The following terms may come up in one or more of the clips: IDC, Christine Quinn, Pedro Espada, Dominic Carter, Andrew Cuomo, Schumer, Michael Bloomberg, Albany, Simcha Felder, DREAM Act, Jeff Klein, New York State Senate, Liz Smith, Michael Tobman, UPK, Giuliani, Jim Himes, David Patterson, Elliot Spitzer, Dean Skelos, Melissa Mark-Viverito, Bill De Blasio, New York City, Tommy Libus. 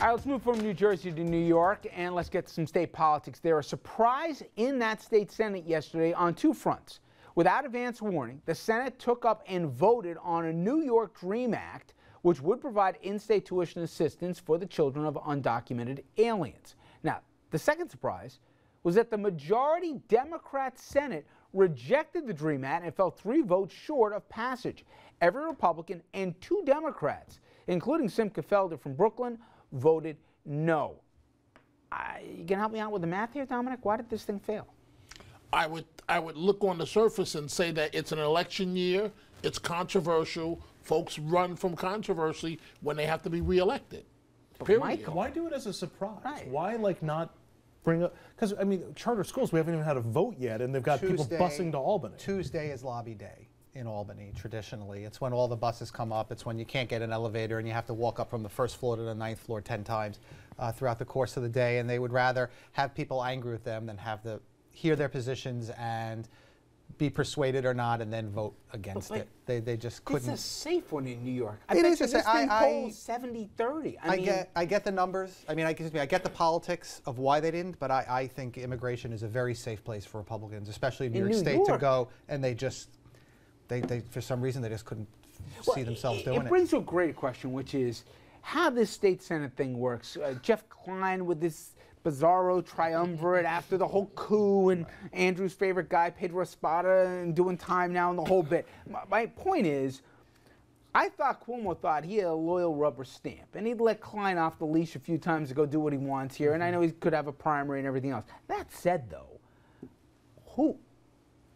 All right, let's move from New Jersey to New York, and let's get some state politics there. A surprise in that state Senate yesterday on two fronts. Without advance warning, the Senate took up and voted on a New York DREAM Act, which would provide in-state tuition assistance for the children of undocumented aliens. Now, the second surprise was that the majority Democrat Senate rejected the DREAM Act and fell 3 votes short of passage. Every Republican and 2 Democrats, including Simcha Felder from Brooklyn, voted no. You can help me out with the math here, Dominic? Why did this thing fail? I would look on the surface and say that it's an election year, it's controversial, folks run from controversy when they have to be reelected. But Michael, why do it as a surprise? Right. Why, like, not bring up, because, I mean, charter schools, we haven't even had a vote yet, and they've got people busing to Albany. Tuesday is lobby day in Albany, traditionally. It's when all the buses come up. It's when you can't get an elevator and you have to walk up from the 1st floor to the 9th floor 10 times throughout the course of the day, and they would rather have people angry with them than have the hear their positions and be persuaded or not, and then vote against it. They just couldn't. It's a safe one in New York. It is a safe one. I 70-30. I get the numbers. I mean, I get the politics of why they didn't, but I think immigration is a very safe place for Republicans, especially in New York State, to go, and they just, they for some reason, they just couldn't see themselves doing it. It brings to a great question, which is how this state Senate thing works. Jeff Klein with this bizarro triumvirate after the whole coup, and Andrew's favorite guy, Pedro Espada, and doing time now and the whole bit. My point is, I thought Cuomo thought he had a loyal rubber stamp, and he'd let Klein off the leash a few times to go do what he wants here, and I know he could have a primary and everything else. That said, though,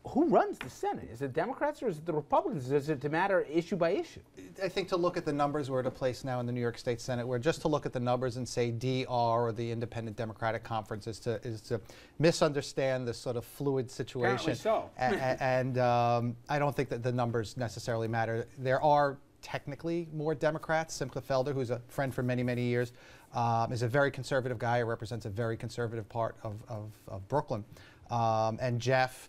who runs the Senate? Is it Democrats or is it the Republicans? Does it matter issue by issue? I think to look at the numbers, we're at a place now in the New York State Senate where just to look at the numbers and say DR, or the Independent Democratic Conference, is to misunderstand this sort of fluid situation. Apparently so. And I don't think that the numbers necessarily matter. There are technically more Democrats. Simcha Felder, who's a friend for many, many years, is a very conservative guy who represents a very conservative part of Brooklyn. And Jeff.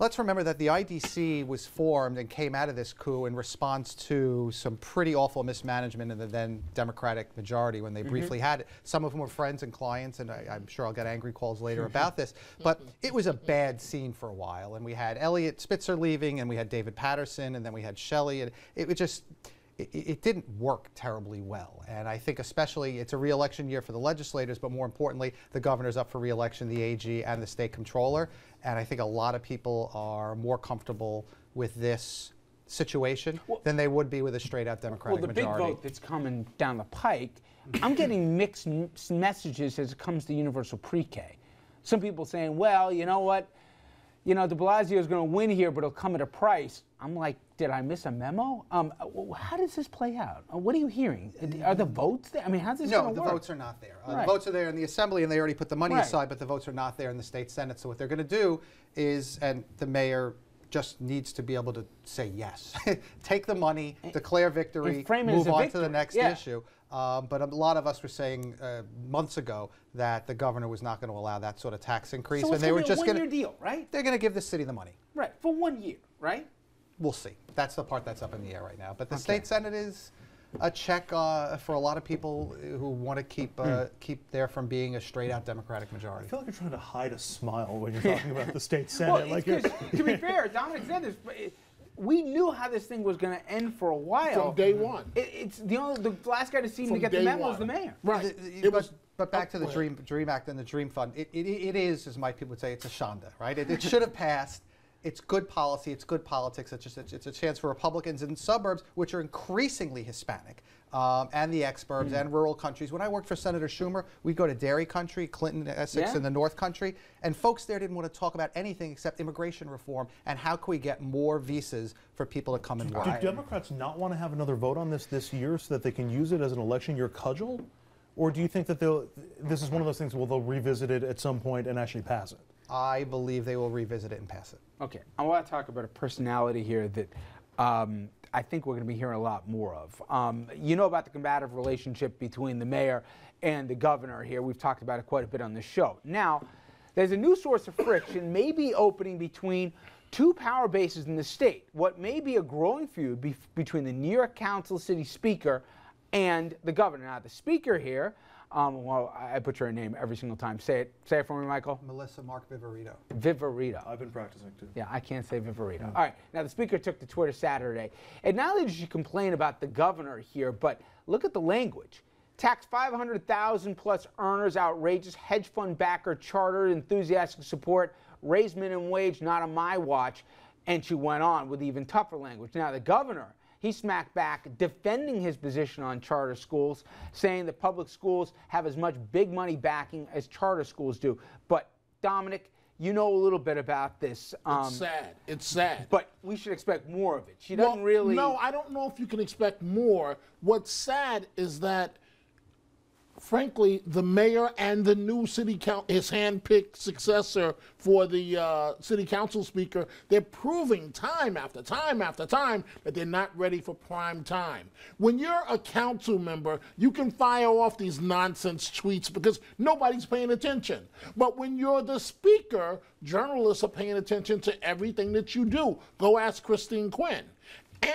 Let's remember that the IDC was formed and came out of this coup in response to some pretty awful mismanagement in the then Democratic majority when they briefly had it. Some of them were friends and clients, and I'm sure I'll get angry calls later about this. But it was a bad scene for a while, and we had Elliot Spitzer leaving, and we had David Patterson, and then we had Shelley, and it didn't work terribly well. And I think especially it's a re-election year for the legislators, but more importantly, the governor's up for re-election, the AG and the state comptroller. And I think a lot of people are more comfortable with this situation than they would be with a straight-out Democratic majority. Well, the big vote that's coming down the pike, I'm getting mixed messages as it comes to universal pre-K. Some people saying, well, you know what? You know, De Blasio is going to win here, but it'll come at a price. I'm like, did I miss a memo? How does this play out? What are you hearing? Are the votes there? I mean, how's this going to work? No, the votes are not there. Right. The votes are there in the Assembly, and they already put the money aside, but the votes are not there in the state Senate. So what they're going to do is, and the mayor just needs to be able to say yes. Take the money, declare victory, move on to the next issue. But a lot of us were saying months ago that the governor was not going to allow that sort of tax increase. So it's going to be a one-year deal, right? They're going to give the city the money. Right, for 1 year, right? We'll see. That's the part that's up in the air right now. But the state Senate is a check for a lot of people who want to keep there from being a straight-out Democratic majority. I feel like you're trying to hide a smile when you're talking about the state Senate. Well, like, to be fair, Dominic said this, but we knew how this thing was going to end for a while. From day one. It's the last guy to seem to get the memo is the mayor. Right. But back to the DREAM Act and the DREAM Fund. It is, as my people would say, it's a shanda, right? It should have passed. It's good policy, it's good politics, it's a chance for Republicans in suburbs, which are increasingly Hispanic, and the exurbs and rural countries. When I worked for Senator Schumer, we'd go to Dairy Country, Clinton, Essex, and the North Country, and folks there didn't want to talk about anything except immigration reform and how can we get more visas for people to come and work. Do Democrats not want to have another vote on this year so that they can use it as an election year cudgel? Or do you think that this is one of those things where they'll revisit it at some point and actually pass it? I believe they will revisit it and pass it. Okay, I want to talk about a personality here that I think we're going to be hearing a lot more of. You know about the combative relationship between the mayor and the governor here. We've talked about it quite a bit on the show. Now, there's a new source of friction maybe opening between two power bases in the state. What may be a growing feud between the New York Council City Speaker and the governor. Now, the speaker here Well, I butcher her name every single time. Say it for me, Michael. Melissa Mark-Viverito. Viverito. I've been practicing too. Yeah, I can't say Viverito. No. All right. Now the speaker took to Twitter Saturday, and not only did she complain about the governor here, but look at the language. Tax 500,000 plus earners, outrageous, hedge fund backer, charter, enthusiastic support, raise minimum wage, not on my watch. And she went on with even tougher language. Now the governor, he smacked back, defending his position on charter schools, saying that public schools have as much big money backing as charter schools do. But Dominic, you know a little bit about this. It's sad. It's sad. But we should expect more of it. She doesn't really... No, I don't know if you can expect more. What's sad is that, frankly, the mayor and the new city council, his hand-picked successor for the city council speaker, they're proving time after time after time that they're not ready for prime time. When you're a council member, you can fire off these nonsense tweets because nobody's paying attention. But when you're the speaker, journalists are paying attention to everything that you do. Go ask Christine Quinn.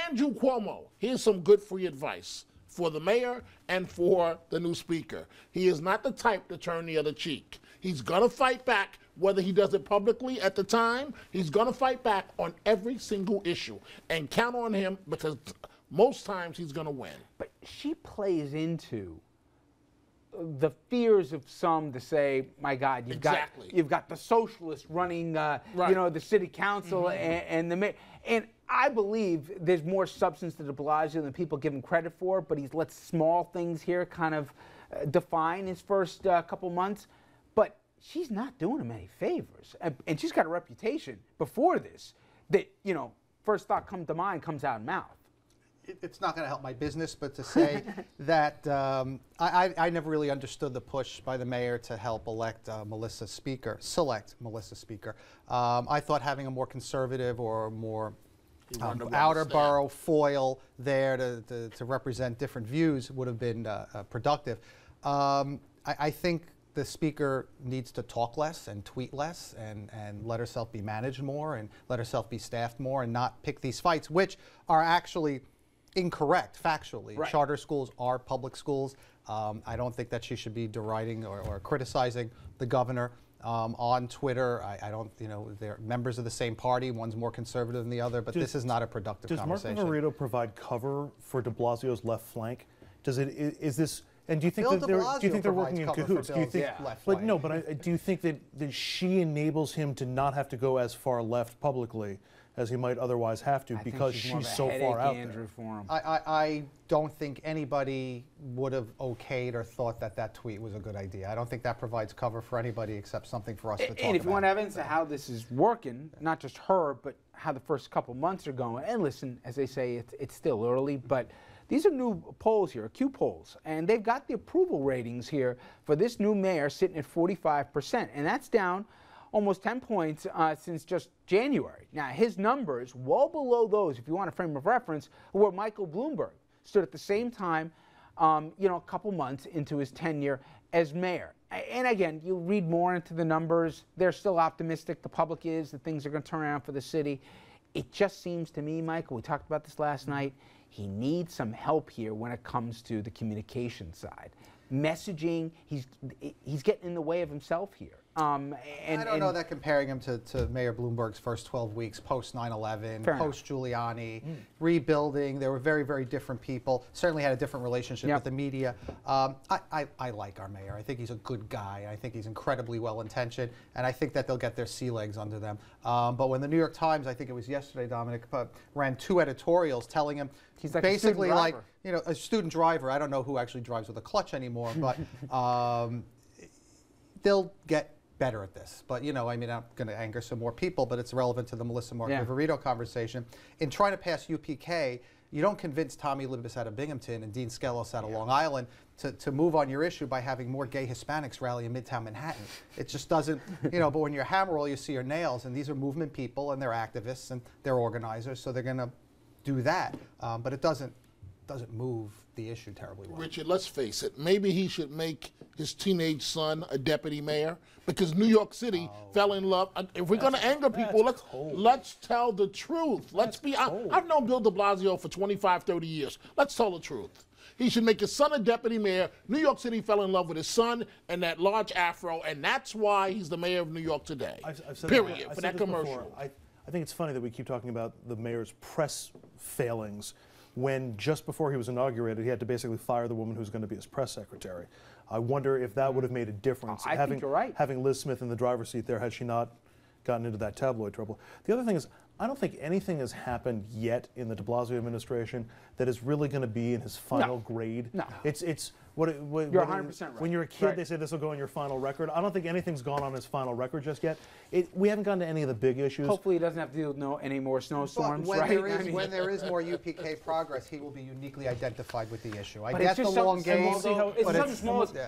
Andrew Cuomo, here's some good free advice for the mayor and for the new speaker. He is not the type to turn the other cheek. He's gonna fight back, whether he does it publicly at the time, he's gonna fight back on every single issue, and count on him because most times he's gonna win. But she plays into the fears of some to say, my God, you've got the socialists running you know, the city council and the mayor. And I believe there's more substance to De Blasio than people give him credit for, but he's let small things here kind of define his first couple months. But she's not doing him any favors. And she's got a reputation before this that, you know, first thought comes to mind, comes out of mouth. It's not going to help my business, but to say that I never really understood the push by the mayor to help elect Melissa Speaker, select Melissa Speaker. I thought having a more conservative or more outer borough foil there to represent different views would have been productive. I think the speaker needs to talk less and tweet less and let herself be managed more and let herself be staffed more and not pick these fights, which are actually incorrect factually. Right. Charter schools are public schools. I don't think that she should be deriding or criticizing the governor. On Twitter, I don't, you know, they're members of the same party. One's more conservative than the other, but this is not a productive conversation. Does Mark-Viverito provide cover for De Blasio's left flank? Does it, is this, and do you think they're working in cahoots? Do you think, do you think that she enables him to not have to go as far left publicly as he might otherwise have to because she's so far out there? I don't think anybody would have okayed or thought that that tweet was a good idea. I don't think that provides cover for anybody except something for us to talk about. And if you want evidence of how this is working, not just her, but how the first couple months are going, and listen, as they say, it's still early, but these are new polls here, Q polls, and they've got the approval ratings here for this new mayor sitting at 45%, and that's down almost 10 points since just January. Now, his numbers, well below those, if you want a frame of reference, where Michael Bloomberg stood at the same time, you know, a couple months into his tenure as mayor. And again, you read more into the numbers. They're still optimistic. The public is that things are going to turn around for the city. It just seems to me, Michael, we talked about this last night, he needs some help here when it comes to the communication side. Messaging, he's getting in the way of himself here. I don't know that comparing him to Mayor Bloomberg's first 12 weeks, post 9/11, post Giuliani, rebuilding. They were very, very different people. Certainly had a different relationship with the media. I like our mayor. I think he's a good guy. I think he's incredibly well-intentioned, and I think that they'll get their sea legs under them. But when the New York Times, I think it was yesterday, Dominic, ran two editorials telling him he's like basically like, you know, a student driver. I don't know who actually drives with a clutch anymore, but they'll get better at this. But, you know, I mean, I'm going to anger some more people, but it's relevant to the Melissa Mark-Viverito conversation. In trying to pass UPK, you don't convince Tommy Libus out of Binghamton and Dean Skelos out of Long Island to move on your issue by having more gay Hispanics rally in Midtown Manhattan. It just doesn't, you know, but when you're hammer roll, you see your nails, and these are movement people, and they're activists, and they're organizers, so they're going to do that. But it doesn't doesn't move the issue terribly well. Richard, let's face it. Maybe he should make his teenage son a deputy mayor because New York City fell in love. If we're going to anger people, let's tell the truth. Let's be honest. I've known Bill De Blasio for 25, 30 years. Let's tell the truth. He should make his son a deputy mayor. New York City fell in love with his son and that large afro, and that's why he's the mayor of New York today. I've said period. That, I've for said that commercial. I think it's funny that we keep talking about the mayor's press failings when just before he was inaugurated, he had to basically fire the woman who's going to be his press secretary. I wonder if that would have made a difference. I think you're right. Having Liz Smith in the driver's seat there, had she not gotten into that tabloid trouble. The other thing is, I don't think anything has happened yet in the de Blasio administration that is really going to be in his final grade. No. It's what you're 100% right. When you're a kid, they say this will go on your final record. I don't think anything's gone on his final record just yet. We haven't gotten to any of the big issues. Hopefully, he doesn't have to deal with any more snowstorms. But when there is more UPK progress, he will be uniquely identified with the issue. I guess the long game.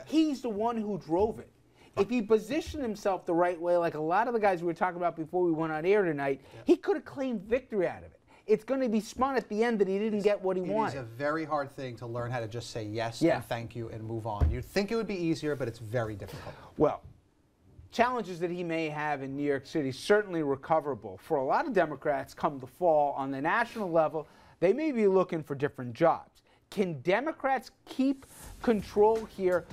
He's the one who drove it. If he positioned himself the right way, like a lot of the guys we were talking about before we went on air tonight, he could have claimed victory out of it. It's going to be spun at the end that he didn't get what he wanted. It's a very hard thing to learn how to just say yes and thank you and move on. You'd think it would be easier, but it's very difficult. Well, challenges that he may have in New York City certainly recoverable. For a lot of Democrats come the fall, on the national level, they may be looking for different jobs. Can Democrats keep control here?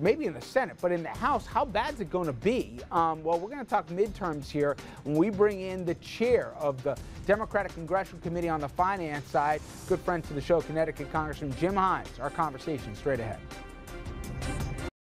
Maybe in the Senate, but in the House, how bad is it going to be? Well, we're going to talk midterms here when we bring in the chair of the Democratic Congressional Committee on the Finance side, good friend to the show, Connecticut Congressman Jim Himes. Our conversation straight ahead.